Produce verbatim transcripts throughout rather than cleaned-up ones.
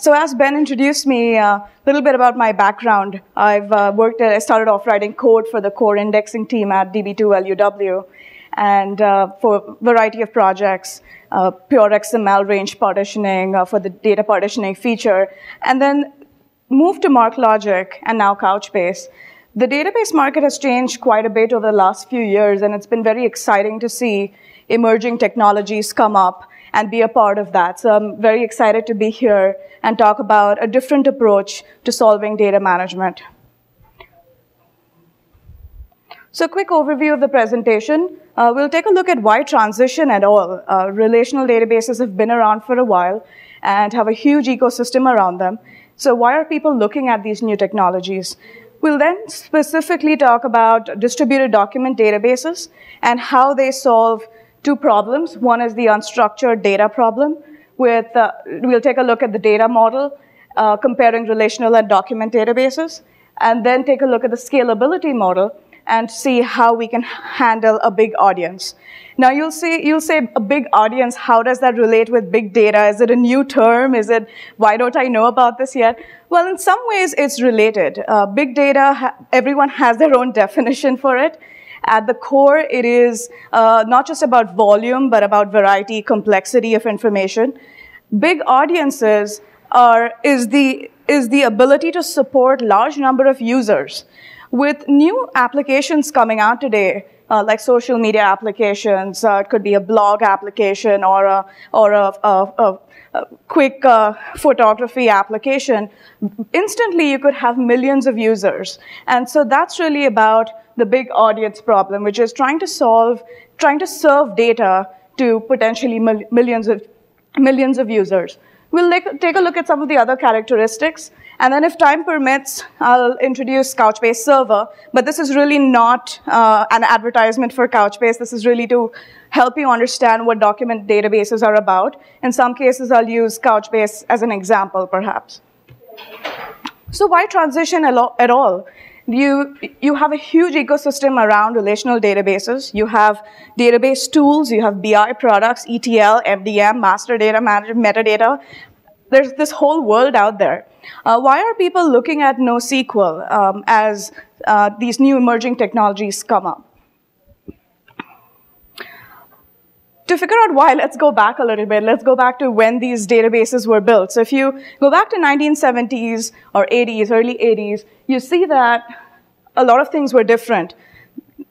So as Ben introduced me, a uh, little bit about my background. I've uh, worked, at, I started off writing code for the core indexing team at D B two L U W, and uh, for a variety of projects, uh, pure X M L range partitioning uh, for the data partitioning feature, and then moved to MarkLogic and now Couchbase. The database market has changed quite a bit over the last few years, and it's been very exciting to see emerging technologies come up and be a part of that. So I'm very excited to be here and talk about a different approach to solving data management. So a quick overview of the presentation. Uh, we'll take a look at why transition at all. Uh, relational databases have been around for a while and have a huge ecosystem around them. So why are people looking at these new technologies? We'll then specifically talk about distributed document databases and how they solve two problems. One is the unstructured data problem. With, uh, we'll take a look at the data model, uh, comparing relational and document databases, and then take a look at the scalability model and see how we can handle a big audience. Now you'll see, you'll say a big audience, how does that relate with big data? Is it a new term? Is it, why don't I know about this yet? Well, in some ways it's related. Uh, big data, everyone has their own definition for it. At the core, it is uh, not just about volume, but about variety, complexity of information. Big audiences are, is the, is the ability to support large number of users. With new applications coming out today, uh, like social media applications, uh, it could be a blog application or a, or a, a, a, a quick uh, photography application, instantly you could have millions of users. And so that's really about the big audience problem, which is trying to solve, trying to serve data to potentially mil millions of, millions of users. We'll take a look at some of the other characteristics, and then if time permits, I'll introduce Couchbase Server, but this is really not uh, an advertisement for Couchbase. This is really to help you understand what document databases are about. In some cases, I'll use Couchbase as an example, perhaps. So why transition at all? You, you have a huge ecosystem around relational databases. You have database tools, you have B I products, E T L, M D M, master data management, metadata. There's this whole world out there. Uh, why are people looking at NoSQL um, as uh, these new emerging technologies come up? To figure out why, let's go back a little bit. Let's go back to when these databases were built. So if you go back to nineteen seventies or eighties, early eighties, you see that a lot of things were different.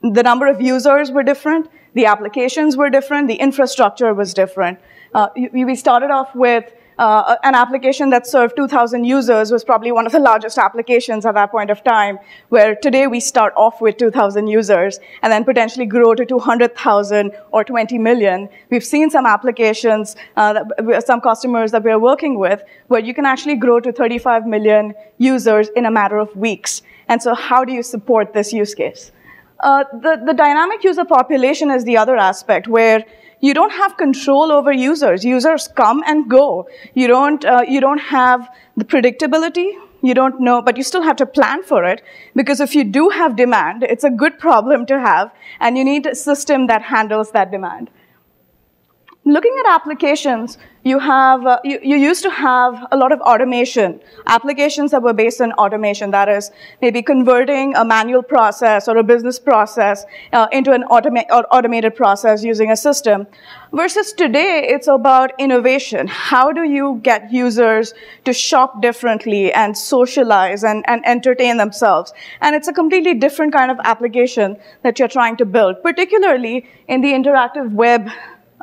The number of users were different. The applications were different. The infrastructure was different. Uh, we started off with uh, an application that served two thousand users, was probably one of the largest applications at that point of time, where today we start off with two thousand users and then potentially grow to two hundred thousand or twenty million. We've seen some applications, uh, that, some customers that we're working with, where you can actually grow to thirty-five million users in a matter of weeks. And so how do you support this use case? Uh, the, the dynamic user population is the other aspect, where you don't have control over users. Users come and go. You don't, uh, you don't have the predictability. You don't know, but you still have to plan for it, because if you do have demand, it's a good problem to have, and you need a system that handles that demand. Looking at applications, you, have, uh, you, you used to have a lot of automation, applications that were based on automation, that is maybe converting a manual process or a business process uh, into an automa or automated process using a system, versus today it's about innovation. How do you get users to shop differently and socialize and, and entertain themselves? And it's a completely different kind of application that you're trying to build, particularly in the interactive web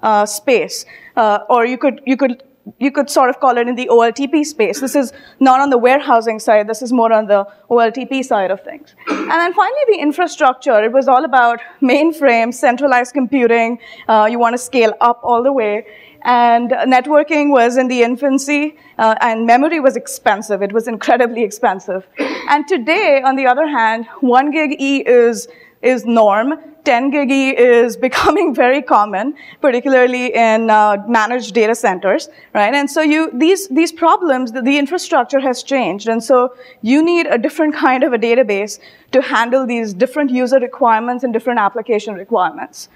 Uh, space, uh, or you could you could you could sort of call it in the O L T P space. This is not on the warehousing side. This is more on the O L T P side of things. And then finally, the infrastructure. It was all about mainframes, centralized computing. Uh, you want to scale up all the way. And networking was in the infancy, uh, and memory was expensive. It was incredibly expensive. And today, on the other hand, one gig E is is norm. ten gig E is becoming very common, particularly in uh, managed data centers, right? And so you, these, these problems, the, the infrastructure has changed, and so you need a different kind of a database to handle these different user requirements and different application requirements.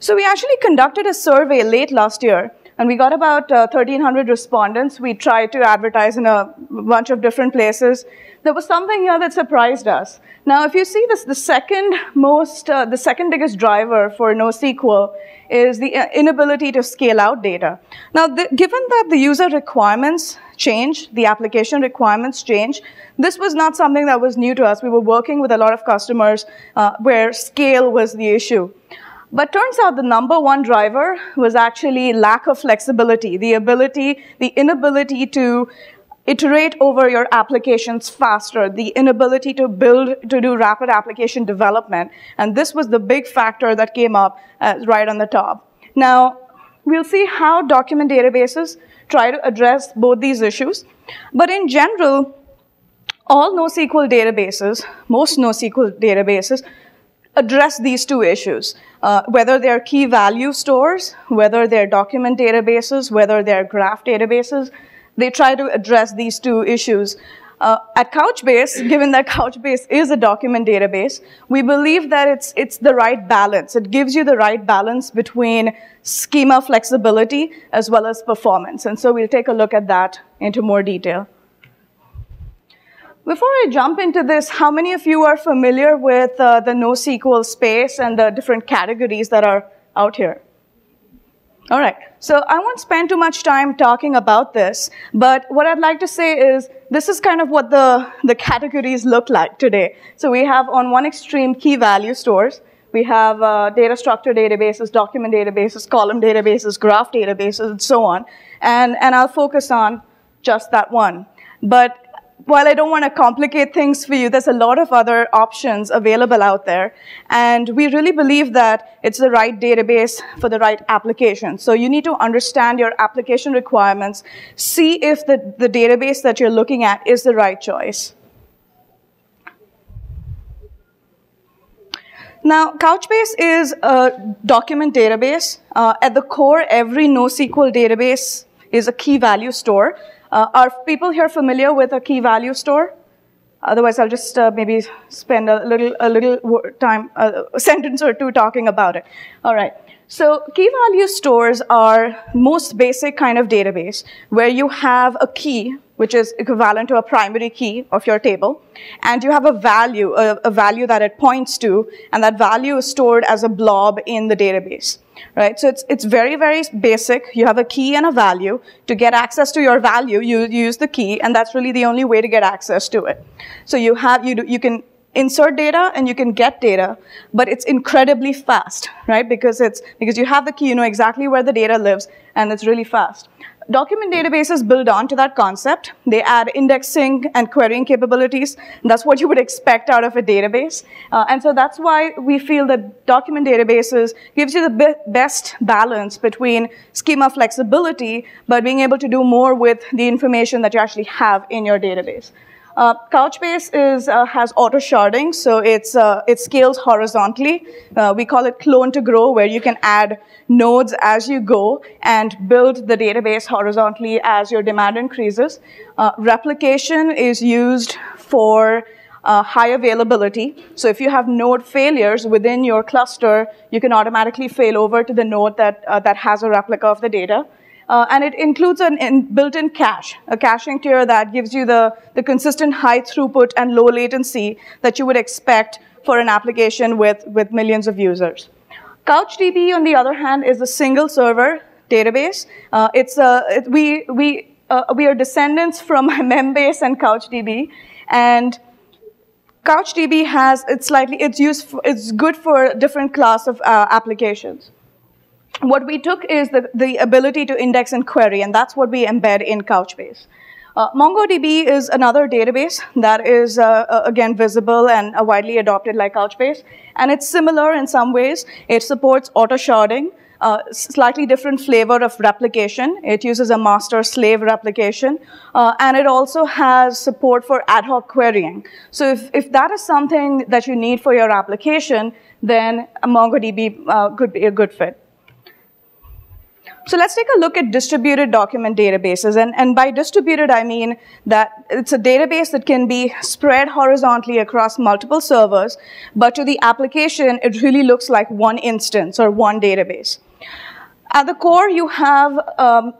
So we actually conducted a survey late last year And we got about uh, thirteen hundred respondents. We tried to advertise in a bunch of different places. There was something here that surprised us. Now, if you see this, the second most, uh, the second biggest driver for NoSQL is the inability to scale out data. Now, the, given that the user requirements change, the application requirements change, this was not something that was new to us. We were working with a lot of customers uh, where scale was the issue. But turns out the number one driver was actually lack of flexibility, the ability, the inability to iterate over your applications faster, the inability to build, to do rapid application development. And this was the big factor that came up uh, right on the top. Now, we'll see how document databases try to address both these issues. But in general, all NoSQL databases, most NoSQL databases, address these two issues, uh, whether they're key value stores, whether they're document databases, whether they're graph databases, they try to address these two issues. Uh, at Couchbase, given that Couchbase is a document database, we believe that it's, it's the right balance. It gives you the right balance between schema flexibility as well as performance. And so we'll take a look at that into more detail. Before I jump into this, how many of you are familiar with uh, the NoSQL space and the different categories that are out here? All right, so I won't spend too much time talking about this, but what I'd like to say is this is kind of what the, the categories look like today. So we have on one extreme key value stores. We have uh, data structure databases, document databases, column databases, graph databases, and so on. And, and I'll focus on just that one. But while I don't want to complicate things for you, there's a lot of other options available out there. And we really believe that it's the right database for the right application. So you need to understand your application requirements, see if the, the database that you're looking at is the right choice. Now, Couchbase is a document database. Uh, at the core, every NoSQL database is a key value store. Uh, are people here familiar with a key value store? Otherwise, I'll just uh, maybe spend a little, a little time, a sentence or two talking about it. All right. So key value stores are most basic kind of database where you have a key, which is equivalent to a primary key of your table, and you have a value, a, a value that it points to, and that value is stored as a blob in the database. Right? So it's, it's very, very basic. You have a key and a value. To get access to your value, you, you use the key, and that's really the only way to get access to it. So you, have, you, do, you can insert data and you can get data, but it's incredibly fast, right? Because, it's, because you have the key, you know exactly where the data lives, and it's really fast. Document databases build onto that concept. They add indexing and querying capabilities. That's what you would expect out of a database. Uh, and so that's why we feel that document databases gives you the be best balance between schema flexibility, but being able to do more with the information that you actually have in your database. Uh, Couchbase is, uh, has auto-sharding, so it's, uh, it scales horizontally. Uh, we call it clone to grow, where you can add nodes as you go and build the database horizontally as your demand increases. Uh, replication is used for uh, high availability. So if you have node failures within your cluster, you can automatically fail over to the node that, uh, that has a replica of the data. Uh, and it includes an in built-in cache, a caching tier that gives you the, the consistent high throughput and low latency that you would expect for an application with, with millions of users. CouchDB, on the other hand, is a single server database. Uh, it's a, it, we, we, uh, we are descendants from Membase and CouchDB, and CouchDB has, it's slightly, it's, used for, it's good for a different class of uh, applications. What we took is the, the ability to index and query, and that's what we embed in Couchbase. Uh, MongoDB is another database that is, uh, uh, again, visible and uh, widely adopted like Couchbase. And it's similar in some ways. It supports auto-sharding, uh, slightly different flavor of replication. It uses a master-slave replication. Uh, and it also has support for ad hoc querying. So if, if that is something that you need for your application, then MongoDB uh, could be a good fit. So let's take a look at distributed document databases. And, and by distributed, I mean that it's a database that can be spread horizontally across multiple servers, but to the application, it really looks like one instance or one database. At the core, you have um,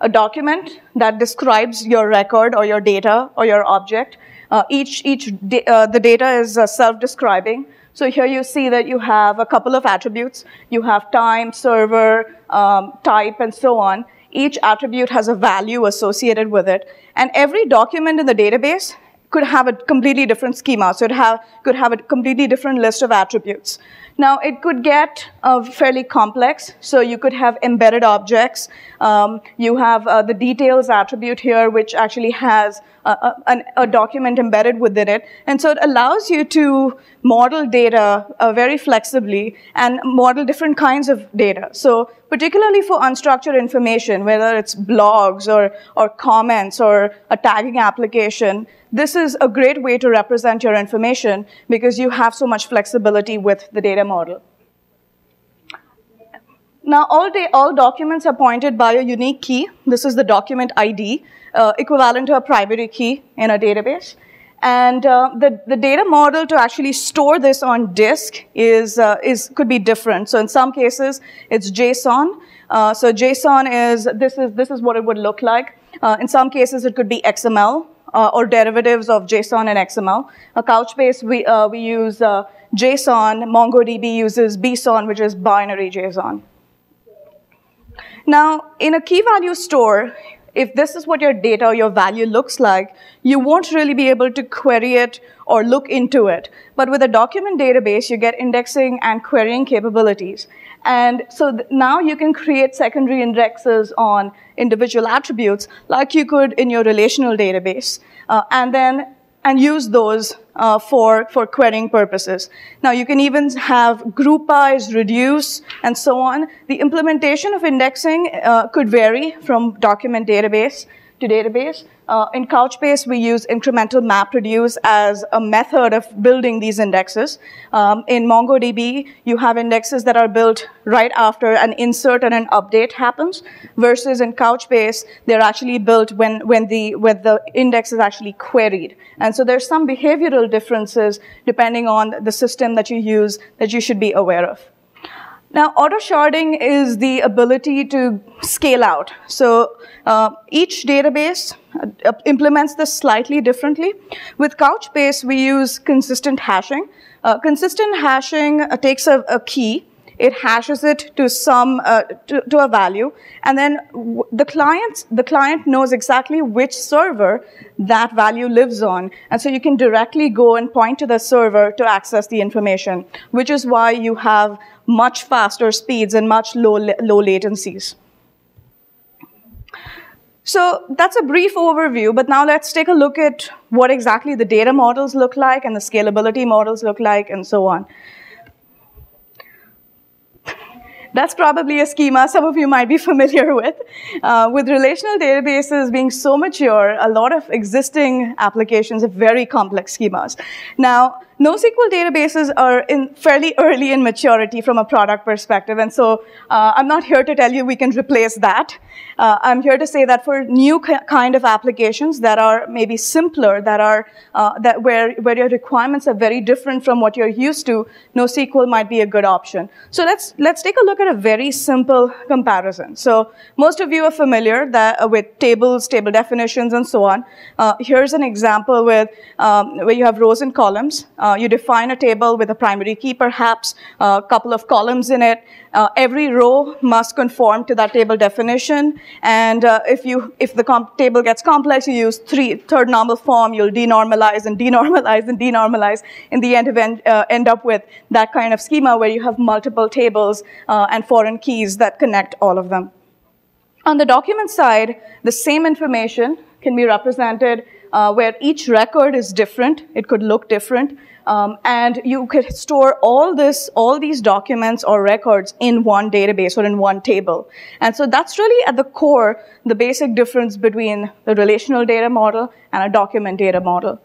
a document that describes your record or your data or your object. Uh, each, each da uh, the data is uh, self-describing. So here you see that you have a couple of attributes. You have time, server, um, type, and so on. Each attribute has a value associated with it. And every document in the database could have a completely different schema. So it have, could have a completely different list of attributes. Now, it could get uh, fairly complex. So you could have embedded objects. Um, you have uh, the details attribute here, which actually has a, a, a document embedded within it. And so it allows you to model data uh, very flexibly and model different kinds of data. So particularly for unstructured information, whether it's blogs or, or comments or a tagging application, this is a great way to represent your information because you have so much flexibility with the data model. Now, all, day, all documents are pointed by a unique key. This is the document I D, uh, equivalent to a primary key in a database. And uh, the, the data model to actually store this on disk is, uh, is, could be different. So in some cases, it's JSON. Uh, so JSON is, this is, this is what it would look like. Uh, in some cases, it could be X M L uh, or derivatives of JSON and X M L. A Couchbase, we, uh, we use uh, JSON. MongoDB uses B S O N, which is binary JSON. Now, in a key value store, if this is what your data or your value looks like, you won't really be able to query it or look into it. But with a document database, you get indexing and querying capabilities. And so now you can create secondary indexes on individual attributes like you could in your relational database, uh, and then and use those uh, for, for querying purposes. Now, you can even have group bys, reduce, and so on. The implementation of indexing uh, could vary from document database to database. Uh, in Couchbase, we use incremental map reduce as a method of building these indexes. Um, in MongoDB, you have indexes that are built right after an insert and an update happens, versus in Couchbase, they're actually built when, when, the, when the index is actually queried. And so there's some behavioral differences depending on the system that you use that you should be aware of. Now, auto-sharding is the ability to scale out. So uh, each database uh, implements this slightly differently. With Couchbase, we use consistent hashing. Uh, consistent hashing uh, takes a, a key. It hashes it to some uh, to, to a value, and then the client the client knows exactly which server that value lives on, and so you can directly go and point to the server to access the information, which is why you have much faster speeds and much low low latencies. So that's a brief overview, but now let's take a look at what exactly the data models look like and the scalability models look like, and so on. That's probably a schema some of you might be familiar with. Uh, with relational databases being so mature, a lot of existing applications have very complex schemas. Now, NoSQL databases are in fairly early in maturity from a product perspective, and so uh, I'm not here to tell you we can replace that. Uh, I'm here to say that for new kind of applications that are maybe simpler, that are uh, that where where your requirements are very different from what you're used to, NoSQL might be a good option. So let's let's take a look at a very simple comparison. So most of you are familiar that uh, with tables, table definitions, and so on. Uh, here's an example with um, where you have rows and columns. Uh, Uh, you define a table with a primary key, perhaps, a uh, couple of columns in it. Uh, every row must conform to that table definition. And uh, if, you, if the comp table gets complex, you use three, third normal form. You'll denormalize and denormalize and denormalize. In the end, event, uh, end up with that kind of schema where you have multiple tables uh, and foreign keys that connect all of them. On the document side, the same information can be represented Uh, where each record is different. It could look different. Um, and you could store all this, all these documents or records in one database or in one table. And so that's really at the core, the basic difference between the relational data model and a document data model.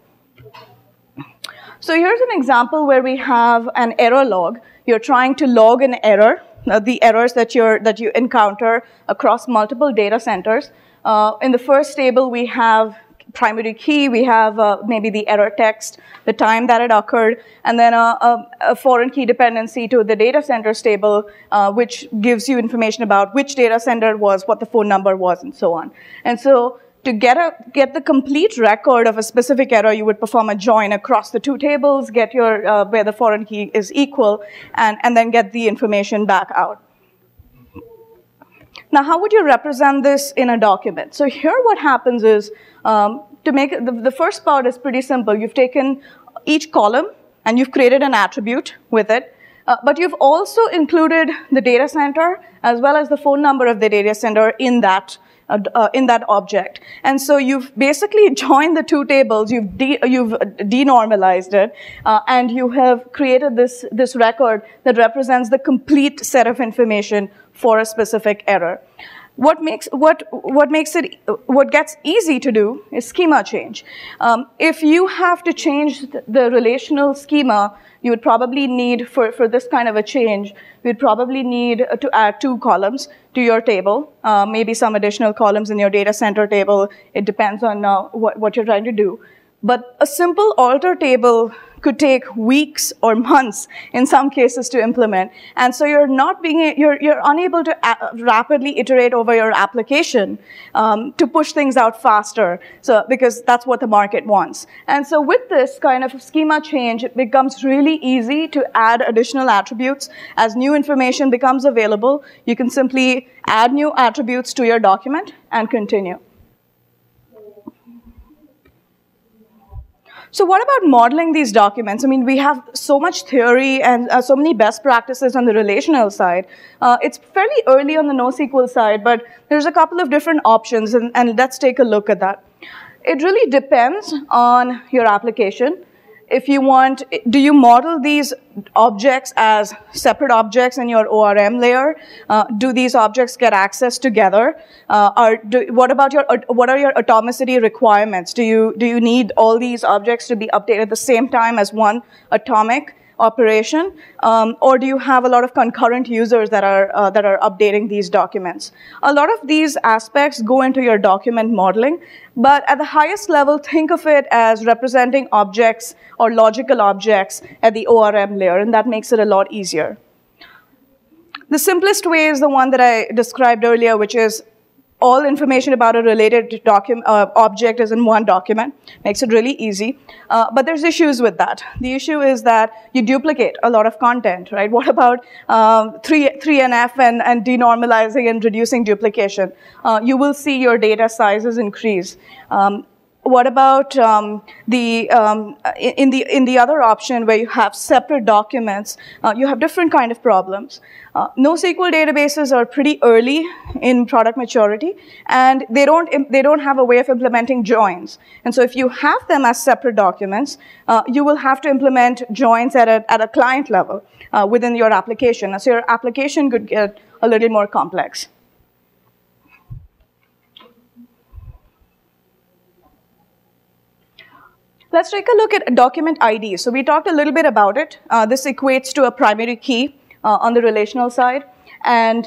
So here's an example where we have an error log. You're trying to log an error, uh, the errors that, you're, that you encounter across multiple data centers. Uh, in the first table, we have primary key, we have uh, maybe the error text, the time that it occurred, and then a, a, a foreign key dependency to the data centers table, uh, which gives you information about which data center it was, what the phone number was, and so on. And so to get, a, get the complete record of a specific error, you would perform a join across the two tables, get your, uh, where the foreign key is equal, and, and then get the information back out. Now, how would you represent this in a document? So here what happens is, um, to make the, the first part is pretty simple. You've taken each column, and you've created an attribute with it. Uh, but you've also included the data center, as well as the phone number of the data center in that Uh, in that object. And so you've basically joined the two tables, you've, de you've denormalized it, uh, and you have created this, this record that represents the complete set of information for a specific error. What makes, what, what makes it, what gets easy to do is schema change. Um, if you have to change the, the relational schema, you would probably need, for, for this kind of a change, you'd probably need to add two columns to your table, uh, maybe some additional columns in your data center table. It depends on uh, what, what you're trying to do. But a simple alter table could take weeks or months in some cases to implement. And so you're not being, you're, you're unable to rapidly iterate over your application um, to push things out faster, so, because that's what the market wants. And so with this kind of schema change, it becomes really easy to add additional attributes. As new information becomes available, you can simply add new attributes to your document and continue. So what about modeling these documents? I mean, we have so much theory and uh, so many best practices on the relational side. Uh, it's fairly early on the NoSQL side, but there's a couple of different options, and, and let's take a look at that. It really depends on your application. If you want, do you model these objects as separate objects in your O R M layer? Uh, do these objects get accessed together? Uh, or do, what about your, what are your atomicity requirements? Do you, do you need all these objects to be updated at the same time as one atomic operation? Um, or do you have a lot of concurrent users that are, uh, that are updating these documents? A lot of these aspects go into your document modeling. But at the highest level, think of it as representing objects or logical objects at the O R M layer, and that makes it a lot easier. The simplest way is the one that I described earlier, which is all information about a related document, uh, object is in one document. Makes it really easy. Uh, but there's issues with that. The issue is that you duplicate a lot of content, right? What about um, three N F and, and denormalizing and reducing duplication? Uh, you will see your data sizes increase. Um, What about um, the um, in the in the other option where you have separate documents? Uh, you have different kind of problems. Uh, NoSQL databases are pretty early in product maturity, and they don't they don't have a way of implementing joins. And so, if you have them as separate documents, uh, you will have to implement joins at a at a client level uh, within your application. So your application could get a little more complex. Let's take a look at document I D. So we talked a little bit about it. Uh, this equates to a primary key uh, on the relational side. And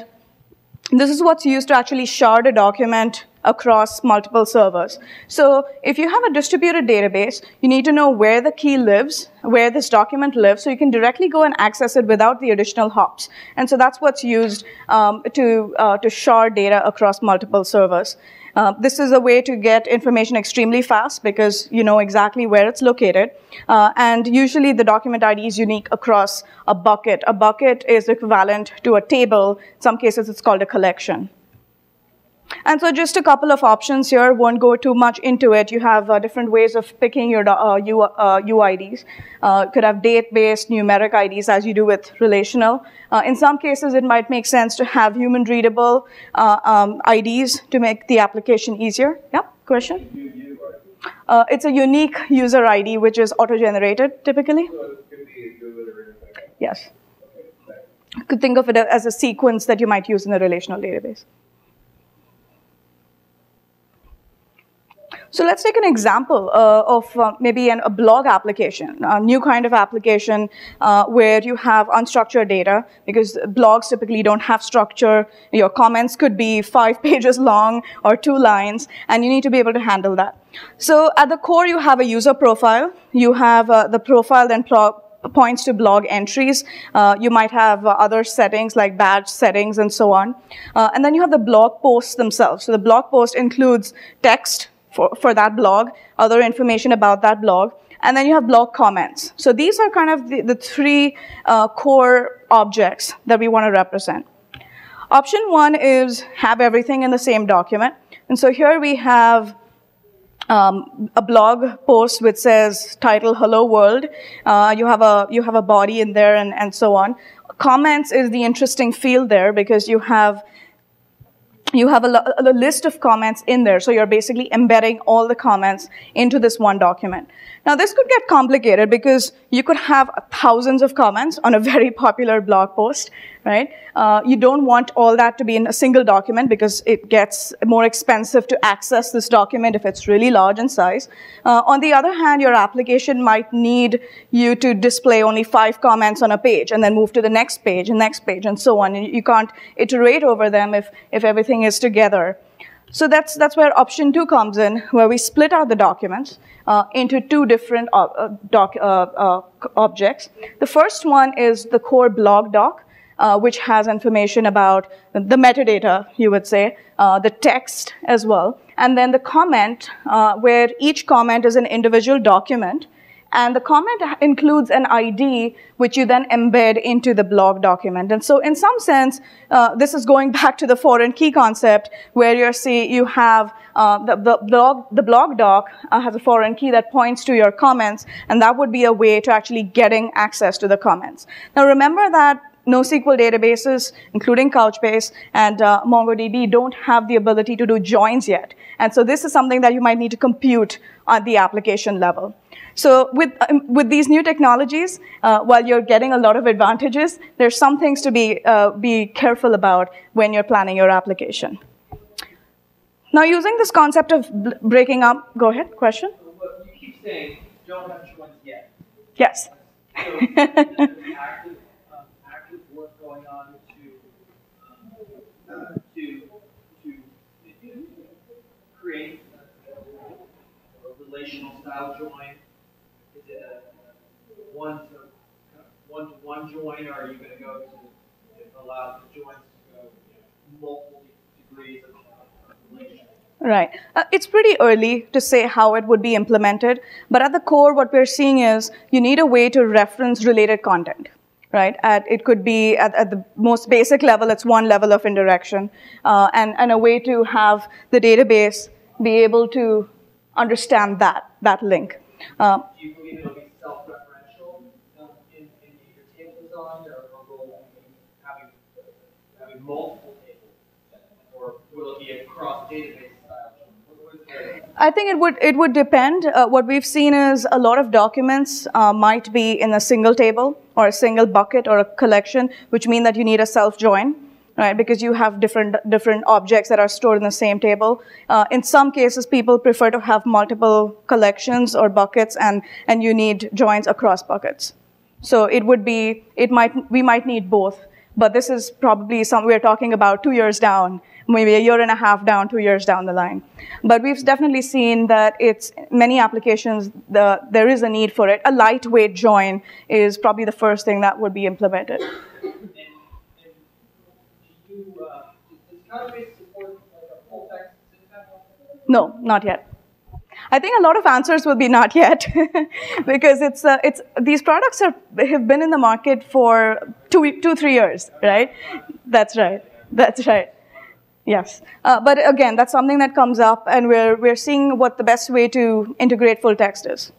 this is what's used to actually shard a document across multiple servers. So if you have a distributed database, you need to know where the key lives, where this document lives, so you can directly go and access it without the additional hops. And so that's what's used um, to, uh, to shard data across multiple servers. Uh, this is a way to get information extremely fast because you know exactly where it's located. Uh, and usually the document I D is unique across a bucket. A bucket is equivalent to a table. In some cases, it's called a collection. And so just a couple of options here. Won't go too much into it. You have uh, different ways of picking your uh, U, uh, U I Ds. Uh, could have date-based numeric I Ds as you do with relational. Uh, in some cases, it might make sense to have human-readable uh, um, I Ds to make the application easier. Yeah, question? Uh, it's a unique user I D, which is auto-generated, typically. Yes. You could think of it as a sequence that you might use in a relational database. So let's take an example uh, of uh, maybe an, a blog application, a new kind of application uh, where you have unstructured data, because blogs typically don't have structure. Your comments could be five pages long or two lines, and you need to be able to handle that. So at the core, you have a user profile. You have uh, the profile then points to blog entries. Uh, you might have uh, other settings like badge settings and so on. Uh, and then you have the blog posts themselves. So the blog post includes text for, for that blog, other information about that blog, and then you have blog comments. So these are kind of the, the three uh, core objects that we want to represent. Option one is have everything in the same document. And so here we have Um, a blog post which says title "Hello World." Uh, you have a you have a body in there and and so on. Comments is the interesting field there because you have you have a, a list of comments in there. So you're basically embedding all the comments into this one document. Now this could get complicated because you could have thousands of comments on a very popular blog post, right? Uh, you don't want all that to be in a single document because it gets more expensive to access this document if it's really large in size. Uh, on the other hand, your application might need you to display only five comments on a page and then move to the next page and next page and so on. And you can't iterate over them if, if everything is together. So that's, that's where option two comes in, where we split out the documents uh, into two different uh, doc, uh, uh, objects. The first one is the core blog doc, uh, which has information about the metadata, you would say, uh, the text as well, and then the comment, uh, where each comment is an individual document. And the comment includes an I D, which you then embed into the blog document. And so in some sense, uh, this is going back to the foreign key concept, where you see you have uh, the, the, blog, the blog doc uh, has a foreign key that points to your comments, and that would be a way to actually getting access to the comments. Now remember that NoSQL databases, including Couchbase and uh, MongoDB, don't have the ability to do joins yet. And so this is something that you might need to compute at the application level. So with, um, with these new technologies, uh, while you're getting a lot of advantages, there's some things to be, uh, be careful about when you're planning your application. Now, using this concept of breaking up, go ahead, question? Well, you keep saying you don't have joins yet. Yes. So, create a relational style join? Is it a one to one, to one join, or are you going to go to allow the joins to go multiple degrees of relation? Right. Uh, it's pretty early to say how it would be implemented, but at the core, what we're seeing is you need a way to reference related content. Right? At, it could be, at, at the most basic level, it's one level of indirection, uh, and, and a way to have the database be able to understand that, that link. Uh, Do you believe it'll be self-referential um, in, in your table design, or will it be having, having multiple tables, or will it be a cross-database? I think it would, it would depend. Uh, what we've seen is a lot of documents uh, might be in a single table or a single bucket or a collection, which mean that you need a self-join, right? Because you have different, different objects that are stored in the same table. Uh, in some cases, people prefer to have multiple collections or buckets, and, and you need joins across buckets. So it would be, it might, we might need both, but this is probably some, we're talking about two years down, maybe a year and a half down, two years down the line. But we've definitely seen that it's many applications, the, there is a need for it. A lightweight join is probably the first thing that would be implemented. And, and do you, uh, does Couchbase support a full text syntax? No, not yet. I think a lot of answers will be not yet, because it's, uh, it's, these products are, have been in the market for two, two, three years, right? That's right, that's right. Yes, uh, but again, that's something that comes up, and we're, we're seeing what the best way to integrate full text is.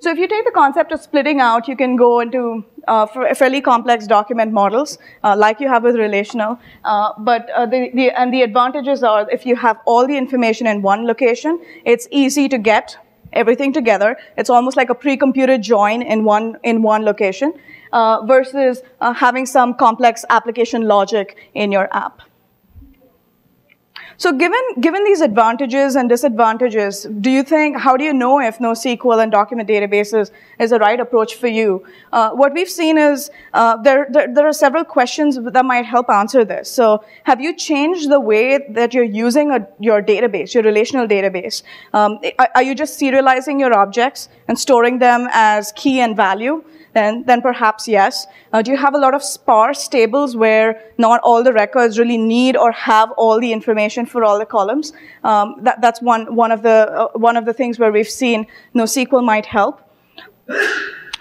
So if you take the concept of splitting out, you can go into uh, fairly complex document models, uh, like you have with relational, uh, but uh, the, the, and the advantages are if you have all the information in one location, it's easy to get everything together. It's almost like a pre-computed join in one, in one location. Uh, versus uh, having some complex application logic in your app. So given, given these advantages and disadvantages, do you think, how do you know if NoSQL and document databases is the right approach for you? Uh, what we've seen is uh, there, there, there are several questions that might help answer this. So have you changed the way that you're using a, your database, your relational database? Um, are you just serializing your objects and storing them as key and value? Then, then perhaps yes. Uh, do you have a lot of sparse tables where not all the records really need or have all the information for all the columns? Um, that, that's one, one, of the, uh, one of the things where we've seen NoSQL might help.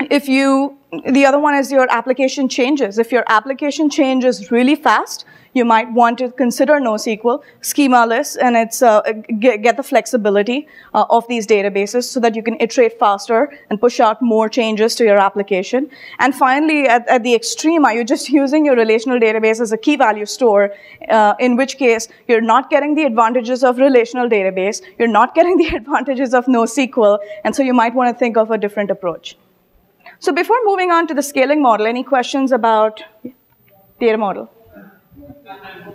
If you, the other one is your application changes. If your application changes really fast, you might want to consider NoSQL, schemaless, and it's, uh, get, get the flexibility uh, of these databases so that you can iterate faster and push out more changes to your application. And finally, at, at the extreme, are you just using your relational database as a key value store, uh, in which case you're not getting the advantages of relational database, you're not getting the advantages of NoSQL, and so you might want to think of a different approach. So before moving on to the scaling model, any questions about data model? Mm-hmm.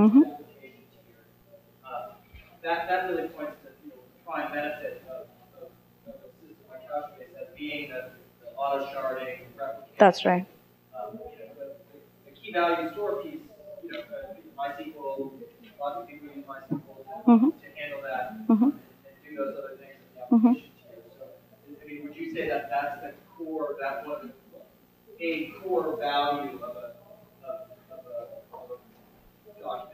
Mm-hmm. That, that really points to the prime benefit of, of, of a system like Couchbase as being the, the auto sharding replication. That's right. Um, you know, the, the key value store piece, you know, MySQL, lots of people use MySQL mm-hmm. to handle that mm-hmm. and, and do those other things in the application mm-hmm. tier. So, I mean, would you say that that's the core, that was a core value of a, of, of a, of a document?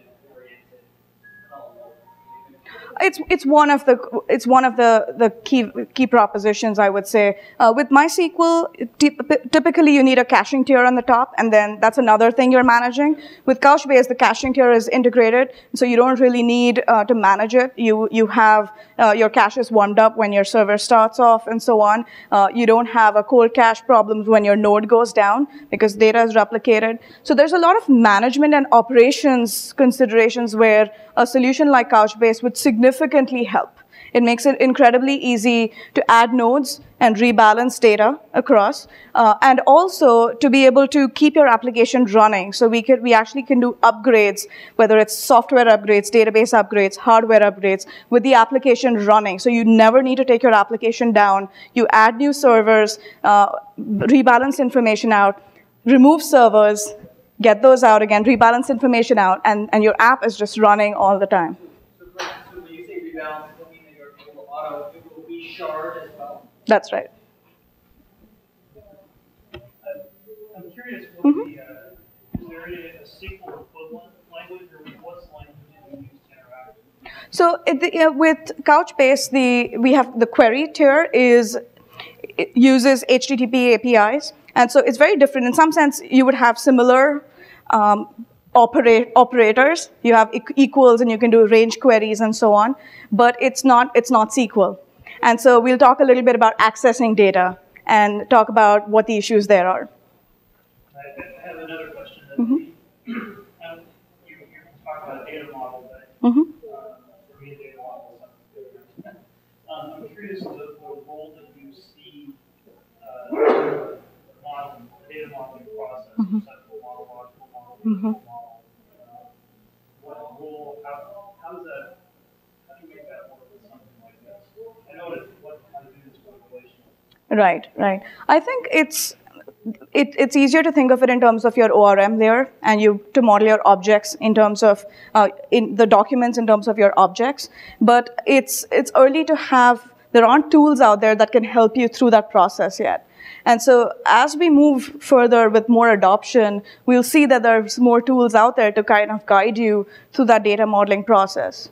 It's, it's one of the, it's one of the, the key, key propositions, I would say. Uh, with MySQL, typically you need a caching tier on the top, and then that's another thing you're managing. With Couchbase, the caching tier is integrated, so you don't really need uh, to manage it. You, you have uh, your caches warmed up when your server starts off and so on. Uh, you don't have a cold cache problem when your node goes down because data is replicated. So there's a lot of management and operations considerations where a solution like Couchbase would significantly help. It makes it incredibly easy to add nodes and rebalance data across, uh, and also to be able to keep your application running. So we could, we actually can do upgrades, whether it's software upgrades, database upgrades, hardware upgrades, with the application running. So you never need to take your application down. You add new servers, uh, rebalance information out, remove servers, get those out again, rebalance information out, and, and your app is just running all the time. That's right. I'm curious, what mm-hmm. the, uh, is there a S Q L equivalent language, or what's the language you use to interact with? So it, the, uh, with Couchbase, the we have the query tier is it uses H T T P A P Is, and so it's very different. In some sense, you would have similar. Um, Operate, operators, you have equals and you can do range queries and so on, but it's not, it's not S Q L. And so we'll talk a little bit about accessing data and talk about what the issues there are. I have another question. Mm-hmm. um, you, you talk about a data model, but mm-hmm. um, for me a data model is not um, I'm curious about the role that you see uh, the model, the data modeling process, mm-hmm. conceptual model, logical model, mm-hmm. Right, right. I think it's it, it's easier to think of it in terms of your O R M layer, and you to model your objects in terms of uh, in the documents in terms of your objects. But it's it's early to have. There aren't tools out there that can help you through that process yet. And so as we move further with more adoption, we'll see that there's more tools out there to kind of guide you through that data modeling process.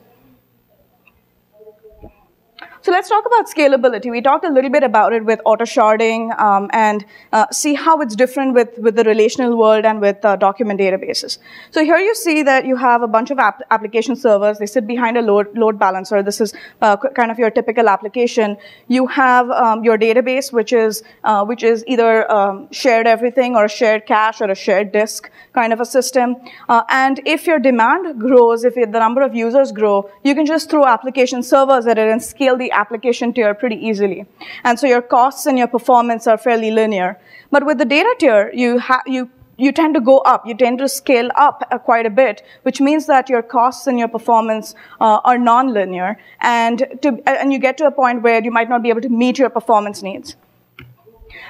So let's talk about scalability. We talked a little bit about it with auto sharding um, and uh, see how it's different with, with the relational world and with uh, document databases. So here you see that you have a bunch of app application servers. They sit behind a load, load balancer. This is uh, kind of your typical application. You have um, your database, which is, uh, which is either um, shared everything or a shared cache or a shared disk kind of a system. Uh, and if your demand grows, if it, the number of users grow, you can just throw application servers at it and scale the application tier pretty easily. And so your costs and your performance are fairly linear. But with the data tier, you ha you, you tend to go up. You tend to scale up uh, quite a bit, which means that your costs and your performance uh, are non-linear. And, to, and you get to a point where you might not be able to meet your performance needs.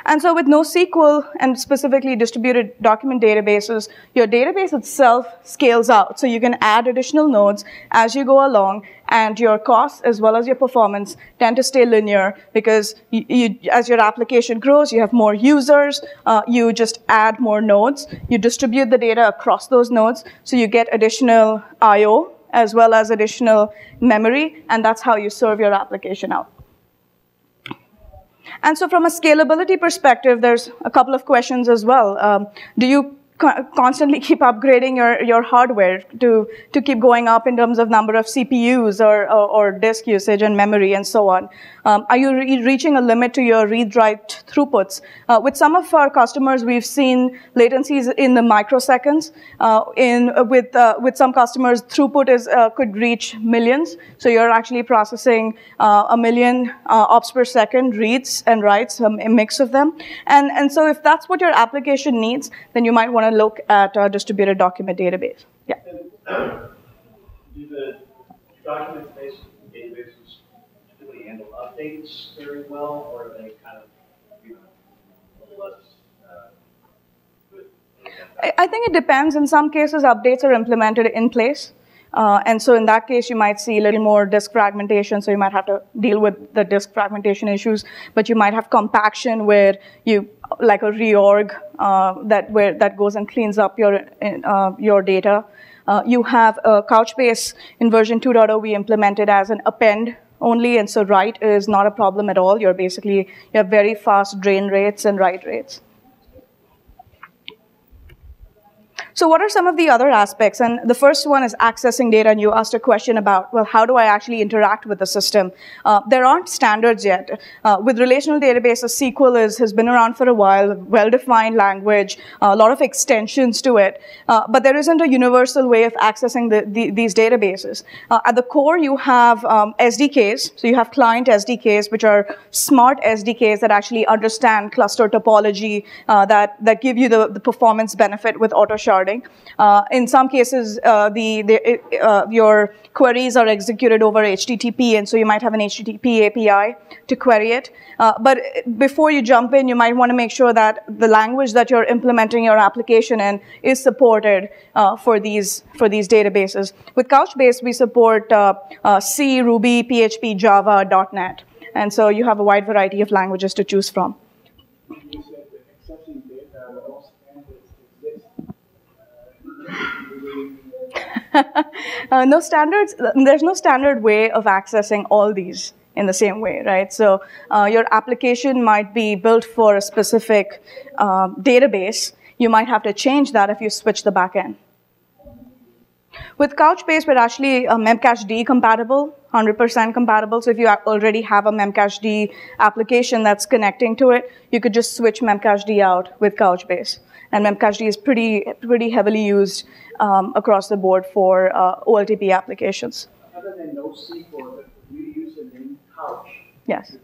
And so with NoSQL and specifically distributed document databases, your database itself scales out. So you can add additional nodes as you go along, and your costs as well as your performance tend to stay linear because you, you, as your application grows, you have more users, uh, you just add more nodes, you distribute the data across those nodes, so you get additional I O as well as additional memory, and that's how you serve your application out. And so from a scalability perspective, there's a couple of questions as well. Um, do you co constantly keep upgrading your, your hardware to, to keep going up in terms of number of C P Us or, or, or disk usage and memory and so on? Um, are you re reaching a limit to your read-write throughputs? Uh, with some of our customers, we've seen latencies in the microseconds. Uh, in, uh, with, uh, with some customers, throughput is, uh, could reach millions. So you're actually processing uh, a million uh, ops per second reads and writes, um, a mix of them. And, and so if that's what your application needs, then you might want to look at a distributed document database. Yeah. And do the document databases typically handle updates very well, or are they kind of, you know, less? Uh, I think it depends. In some cases, updates are implemented in place. Uh, and so in that case, you might see a little more disk fragmentation, so you might have to deal with the disk fragmentation issues, but you might have compaction where you, like a reorg uh, that, where, that goes and cleans up your, uh, your data. Uh, you have uh, Couchbase in version two point oh we implemented as an append only, and so write is not a problem at all. You're basically, you have very fast drain rates and write rates. So what are some of the other aspects? And the first one is accessing data, and you asked a question about, well, how do I actually interact with the system? Uh, there aren't standards yet. Uh, with relational databases, S Q L is, has been around for a while, well-defined language, uh, a lot of extensions to it, uh, but there isn't a universal way of accessing the, the, these databases. Uh, at the core, you have um, S D Ks, so you have client S D Ks, which are smart S D Ks that actually understand cluster topology, uh, that, that give you the, the performance benefit with auto sharding. Uh, in some cases, uh, the, the, uh, your queries are executed over H T T P, and so you might have an H T T P A P I to query it. Uh, but before you jump in, you might want to make sure that the language that you're implementing your application in is supported uh, for these for these databases. With Couchbase, we support uh, uh, C, Ruby, P H P, Java, dot net, and so you have a wide variety of languages to choose from. uh, no standards, there's no standard way of accessing all these in the same way, right? So uh, your application might be built for a specific uh, database. You might have to change that if you switch the backend. With Couchbase, we're actually uh, Memcached compatible, one hundred percent compatible. So if you already have a Memcached application that's connecting to it, you could just switch Memcached out with Couchbase. And Memcached is pretty, pretty heavily used um, across the board for uh, O L T P applications. Other than NoSQL, you use the name Couch. Yes.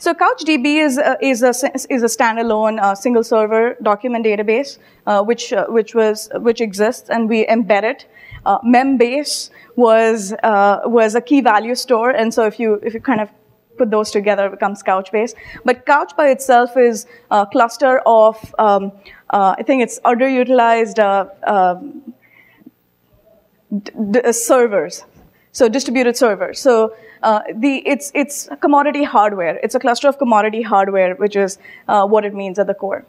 So CouchDB is uh, is a is a standalone uh, single server document database uh, which uh, which was which exists, and we embed it. Uh, Membase was uh, was a key value store, and so if you if you kind of put those together, it becomes Couchbase. But Couch by itself is a cluster of um, uh, I think it's underutilized uh, uh, d d servers. So distributed servers. So uh, the it's it's commodity hardware. It's a cluster of commodity hardware, which is uh, what it means at the core.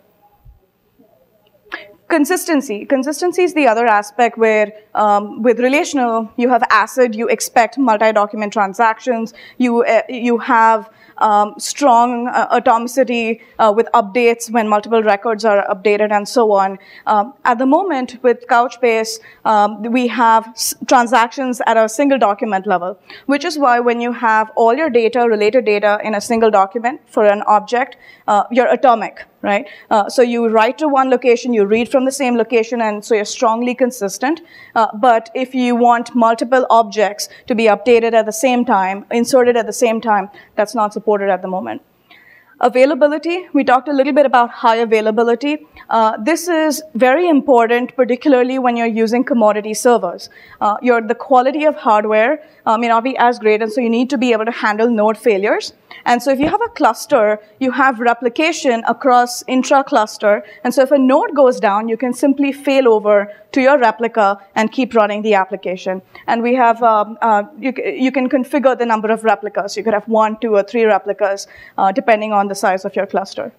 Consistency. Consistency is the other aspect where um, with relational, you have ACID, you expect multi-document transactions, you, uh, you have um, strong uh, atomicity uh, with updates when multiple records are updated and so on. Um, at the moment with Couchbase, um, we have s transactions at a single document level, which is why when you have all your data, related data in a single document for an object, uh, you're atomic. Right? Uh, so you write to one location, you read from the same location, and so you're strongly consistent. Uh, but if you want multiple objects to be updated at the same time, inserted at the same time, that's not supported at the moment. Availability, we talked a little bit about high availability. Uh, this is very important, particularly when you're using commodity servers. Uh, your, the quality of hardware uh, may not be as great, and so you need to be able to handle node failures. And so if you have a cluster, you have replication across intra-cluster, and so if a node goes down, you can simply fail over to your replica and keep running the application. And we have, um, uh, you, you can configure the number of replicas. You could have one, two, or three replicas, uh, depending on the the size of your cluster.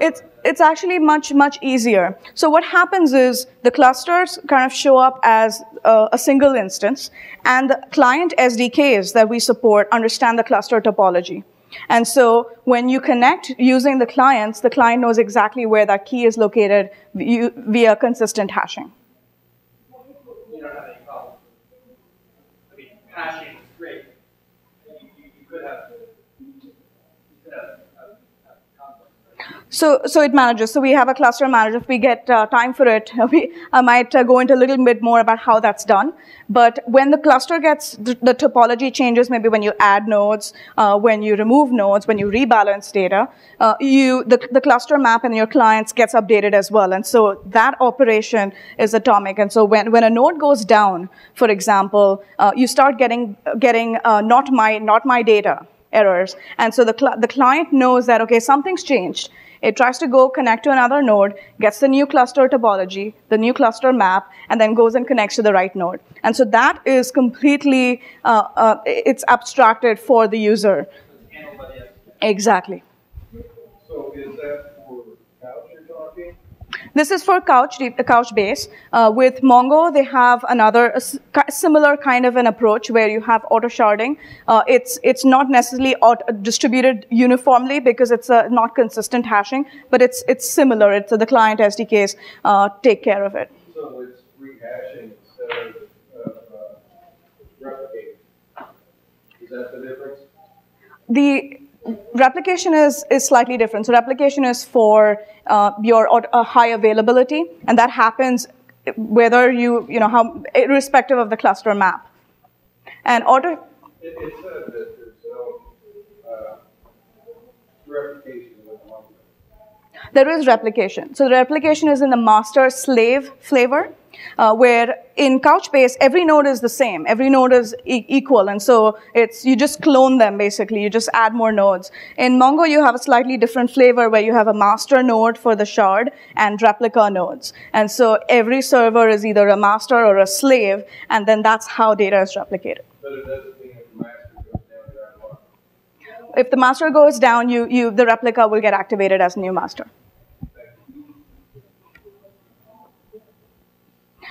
It's it's actually much, much easier. So what happens is the clusters kind of show up as uh, a single instance, and the client S D Ks that we support understand the cluster topology. And so when you connect using the clients, the client knows exactly where that key is located via consistent hashing. You don't have any problem. I mean, hashing is great. You, you, you could have, you could have, have, have conflict, right? So, so it manages. So we have a cluster manager. If we get uh, time for it, we, I might uh, go into a little bit more about how that's done. But when the cluster gets, the, the topology changes, maybe when you add nodes, uh, when you remove nodes, when you rebalance data, uh, you, the, the cluster map in your clients gets updated as well. And so that operation is atomic. And so when, when a node goes down, for example, uh, you start getting, getting uh, not my, not my data errors. And so the, cl the client knows that, okay, something's changed. It tries to go connect to another node, gets the new cluster topology, the new cluster map, and then goes and connects to the right node. And so that is completely, uh, uh, it's abstracted for the user. Exactly. So is that for Couch you're talking? This is for Couch, Couchbase. Uh, with Mongo, they have another a similar kind of an approach where you have auto sharding. Uh, it's it's not necessarily distributed uniformly because it's a not consistent hashing, but it's it's similar. It's uh, the client S D Ks uh, take care of it. So it's rehashing instead of uh, uh, replicating. Is that the difference? The replication is, is slightly different. So replication is for uh, your uh, high availability, and that happens whether you, you know, how, irrespective of the cluster map. And auto... It, it said that there's no uh, replication with one. There is replication. So the replication is in the master-slave flavor. Uh, where in Couchbase, every node is the same. Every node is e equal, and so it's you just clone them, basically. You just add more nodes. In Mongo, you have a slightly different flavor where you have a master node for the shard and replica nodes. And so every server is either a master or a slave, and then that's how data is replicated. But it doesn't mean if the master goes down, that one. If the master goes down, you, you, the replica will get activated as new master.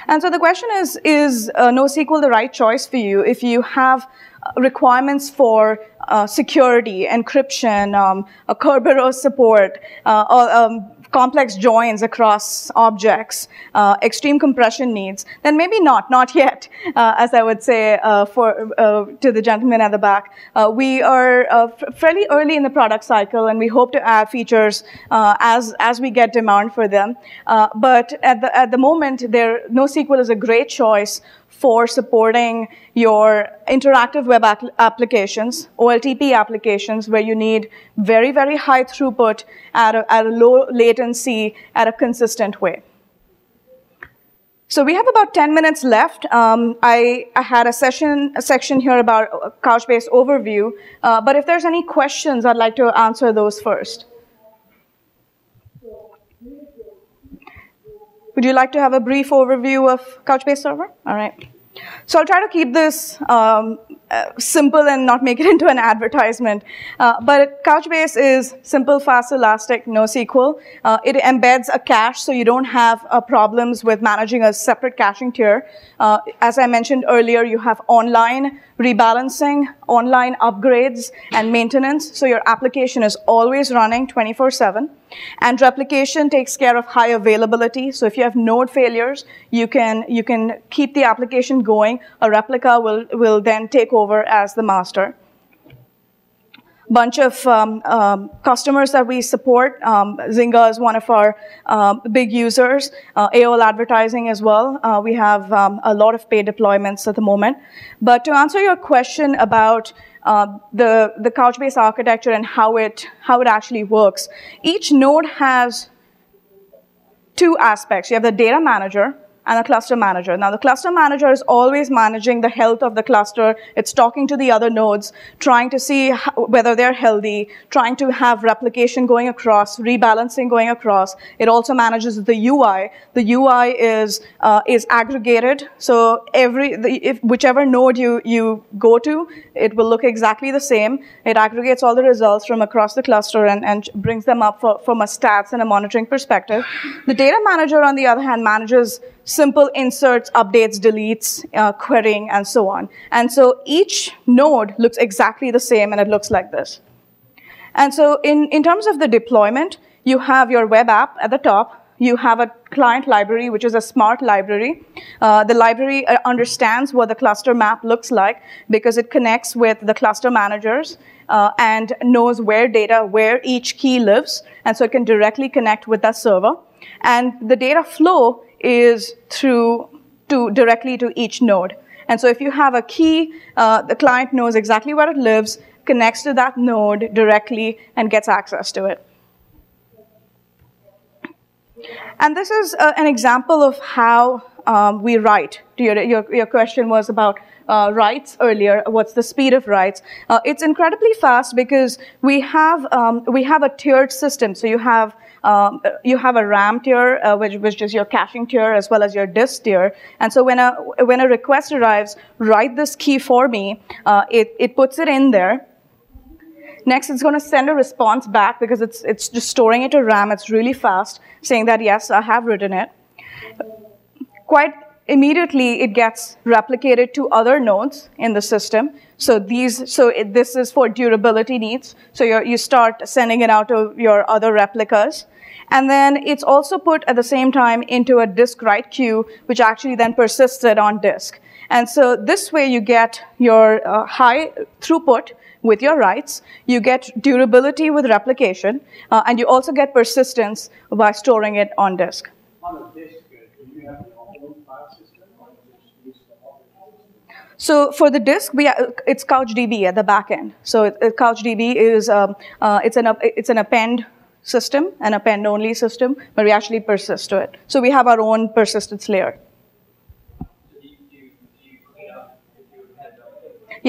And so the question is, is uh, NoSQL the right choice for you if you have requirements for uh, security, encryption, um, a Kerberos support, uh, or, um, complex joins across objects, uh, extreme compression needs? Then maybe not, not yet, uh, as I would say uh, for, uh, to the gentleman at the back. Uh, we are uh, fairly early in the product cycle, and we hope to add features uh, as, as we get demand for them. Uh, but at the, at the moment, there, NoSQL is a great choice for supporting your interactive web applications, O L T P applications, where you need very, very high throughput at a, at a low latency at a consistent way. So we have about ten minutes left. Um, I, I had a session, a section here about Couchbase overview, uh, but if there's any questions, I'd like to answer those first. Would you like to have a brief overview of Couchbase Server? All right. So I'll try to keep this um, uh, simple and not make it into an advertisement. Uh, but Couchbase is simple, fast, elastic, NoSQL. Uh, it embeds a cache, so you don't have uh, problems with managing a separate caching tier. Uh, as I mentioned earlier, you have online rebalancing, online upgrades, and maintenance. So your application is always running twenty-four seven. And replication takes care of high availability. So if you have node failures, you can, you can keep the application going. A replica will, will then take over as the master. Bunch of um, um, customers that we support. Um, Zynga is one of our uh, big users. Uh, A O L advertising as well. Uh, we have um, a lot of paid deployments at the moment. But to answer your question about Uh, the, the Couchbase architecture and how it, how it actually works. Each node has two aspects. You have the data manager and a cluster manager. Now, the cluster manager is always managing the health of the cluster. It's talking to the other nodes, trying to see how, whether they're healthy, trying to have replication going across, rebalancing going across. It also manages the U I. The U I is uh, is aggregated, so every the, if whichever node you you go to, it will look exactly the same. It aggregates all the results from across the cluster and and brings them up for, from a stats and a monitoring perspective. The data manager, on the other hand, manages simple inserts, updates, deletes, uh, querying, and so on. And so each node looks exactly the same, and it looks like this. And so in, in terms of the deployment, you have your web app at the top. You have a client library, which is a smart library. Uh, the library understands what the cluster map looks like because it connects with the cluster managers uh, and knows where data, where each key lives. And so it can directly connect with that server. And the data flow is through to directly to each node. And so if you have a key, uh, the client knows exactly where it lives, connects to that node directly, and gets access to it. And this is uh, an example of how um, we write. Your, your, your question was about uh, writes earlier. What's the speed of writes? Uh, it's incredibly fast because we have, um, we have a tiered system. So you have Um, you have a RAM tier, uh, which, which is your caching tier, as well as your disk tier. And so when a, when a request arrives, write this key for me, uh, it, it puts it in there. Next, it's going to send a response back because it's, it's just storing it to RAM. It's really fast, saying that, yes, I have written it. Quite immediately, it gets replicated to other nodes in the system. So these, so it, this is for durability needs. So you're, you start sending it out to your other replicas. And then it's also put at the same time into a disk write queue, which actually then persisted on disk. And so this way you get your uh, high throughput with your writes, you get durability with replication, uh, and you also get persistence by storing it on disk. On a disk, do you have an open file system or do you use the open file system? So for the disk, we are, it's CouchDB at the back end. So it, it, CouchDB is um, uh, it's an it's an append system, an append-only system, but we actually persist to it. So we have our own persistence layer.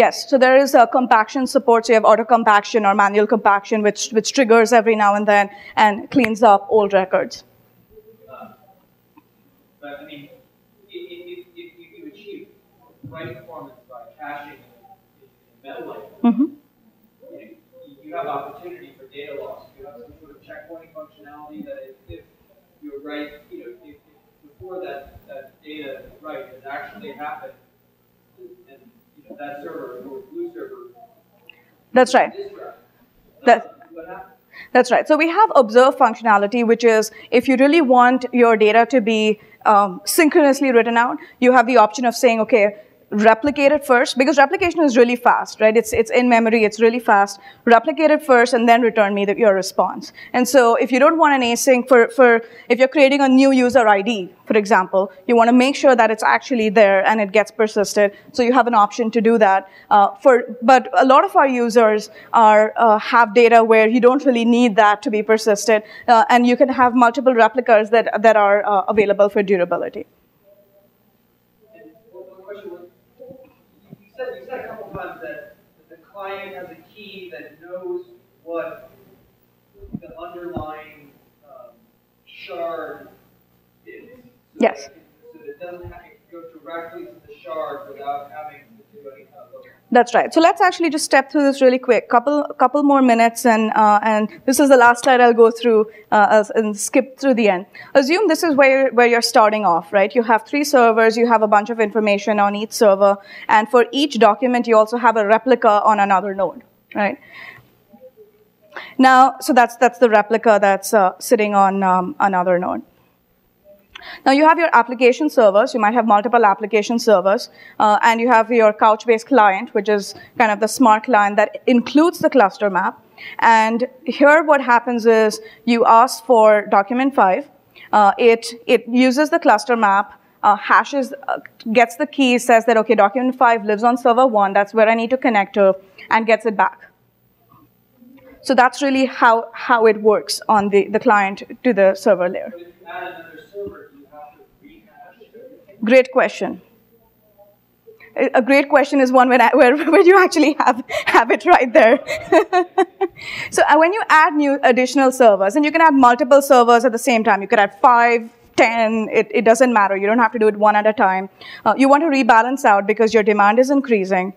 Yes, so there is a compaction support. So you have auto-compaction or manual compaction, which, which triggers every now and then and cleans up old records. Uh, but, I mean, if, if, if you achieve write performance by caching in metal like mm-hmm. you, you have opportunity for data loss. You have some sort of checkpoint functionality that if, if you write, you know, if, if before that, that data write has actually happened, and you know, that server or blue server. That's right. That's what happened. That's right. So we have observe functionality, which is if you really want your data to be um, synchronously written out, you have the option of saying, okay, replicate it first, because replication is really fast, right? It's, it's in memory, it's really fast. Replicate it first and then return me the, your response. And so if you don't want an async for, for, if you're creating a new user I D, for example, you want to make sure that it's actually there and it gets persisted. So you have an option to do that. Uh, for, but a lot of our users are, uh, have data where you don't really need that to be persisted. Uh, and you can have multiple replicas that, that are uh, available for durability. That the client has a key that knows what the underlying um, shard is. Yes. So that it doesn't have to go directly to the shard without having to do any kind of lookup. That's right. So let's actually just step through this really quick. Couple, couple more minutes, and uh, and this is the last slide I'll go through uh, and skip through the end. Assume this is where where you're starting off, right? You have three servers, you have a bunch of information on each server, and for each document, you also have a replica on another node, right? Now, so that's that's the replica that's uh, sitting on um, another node. Now you have your application servers. You might have multiple application servers, uh, and you have your Couchbase client, which is kind of the smart client that includes the cluster map. And here, what happens is you ask for document five. Uh, it it uses the cluster map, uh, hashes, uh, gets the key, says that okay, document five lives on server one. That's where I need to connect to, and gets it back. So that's really how how it works on the the client to the server layer. Great question. A great question is one where, I, where, where you actually have, have it right there. So when you add new additional servers, and you can add multiple servers at the same time. You could add five, ten, it, it doesn't matter. You don't have to do it one at a time. Uh, you want to rebalance out because your demand is increasing.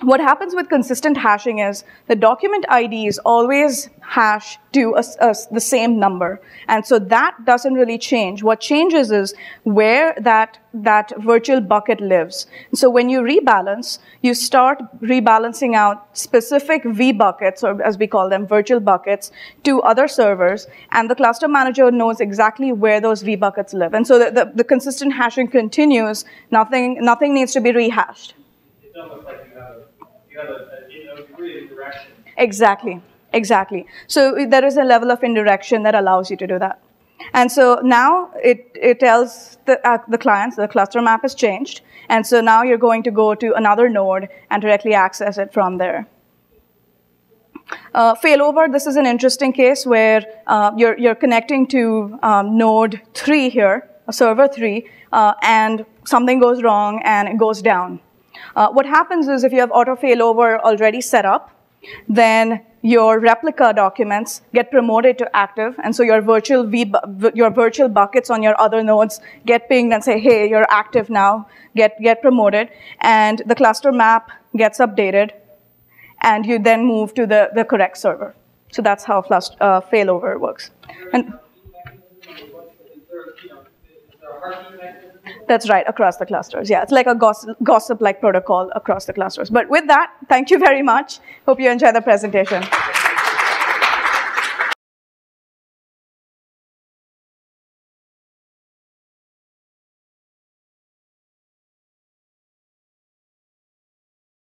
What happens with consistent hashing is the document I Ds always hash to a, a, the same number. And so that doesn't really change. What changes is where that, that virtual bucket lives. And so when you rebalance, you start rebalancing out specific V buckets, or as we call them, virtual buckets, to other servers. And the cluster manager knows exactly where those V buckets live. And so the, the, the consistent hashing continues. Nothing, nothing needs to be rehashed. It's almost like you have You have a, you know, degree of indirection. Exactly, exactly. So there is a level of indirection that allows you to do that. And so now it, it tells the, uh, the clients the cluster map has changed, and so now you're going to go to another node and directly access it from there. Uh, failover, this is an interesting case where uh, you're, you're connecting to um, node three here, server three, uh, and something goes wrong and it goes down. Uh, what happens is if you have auto failover already set up, then your replica documents get promoted to active, and so your virtual v your virtual buckets on your other nodes get pinged and say, "Hey, you're active now. Get get promoted," and the cluster map gets updated, and you then move to the the correct server. So that's how flust, uh, failover works. And that's right, across the clusters. Yeah, it's like a gossip-like gossip protocol across the clusters. But with that, thank you very much. Hope you enjoy the presentation.